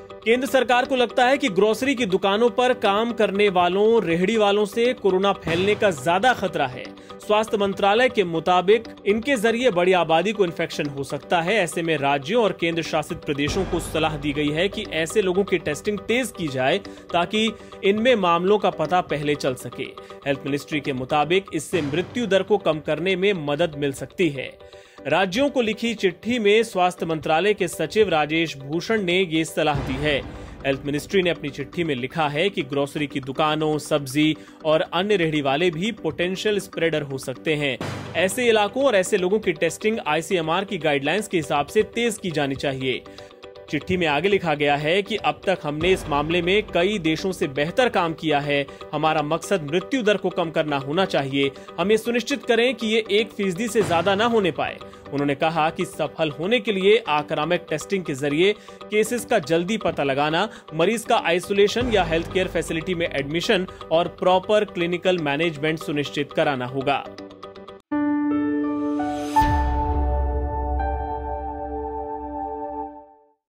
केंद्र सरकार को लगता है कि ग्रोसरी की दुकानों पर काम करने वालों रेहड़ी वालों से कोरोना फैलने का ज्यादा खतरा है। स्वास्थ्य मंत्रालय के मुताबिक इनके जरिए बड़ी आबादी को इन्फेक्शन हो सकता है। ऐसे में राज्यों और केंद्र शासित प्रदेशों को सलाह दी गई है कि ऐसे लोगों की टेस्टिंग तेज की जाए ताकि इनमें मामलों का पता पहले चल सके। हेल्थ मिनिस्ट्री के मुताबिक इससे मृत्यु दर को कम करने में मदद मिल सकती है। राज्यों को लिखी चिट्ठी में स्वास्थ्य मंत्रालय के सचिव राजेश भूषण ने ये सलाह दी है। हेल्थ मिनिस्ट्री ने अपनी चिट्ठी में लिखा है कि ग्रोसरी की दुकानों, सब्जी और अन्य रेहड़ी वाले भी पोटेंशियल स्प्रेडर हो सकते हैं। ऐसे इलाकों और ऐसे लोगों की टेस्टिंग ICMR की गाइडलाइंस के हिसाब से तेज की जानी चाहिए। चिट्ठी में आगे लिखा गया है कि अब तक हमने इस मामले में कई देशों से बेहतर काम किया है। हमारा मकसद मृत्यु दर को कम करना होना चाहिए। हमें सुनिश्चित करें कि ये 1% से ज्यादा न होने पाए। उन्होंने कहा कि सफल होने के लिए आक्रामक टेस्टिंग के जरिए केसेस का जल्दी पता लगाना, मरीज का आइसोलेशन या हेल्थ केयर फैसिलिटी में एडमिशन और प्रॉपर क्लिनिकल मैनेजमेंट सुनिश्चित कराना होगा।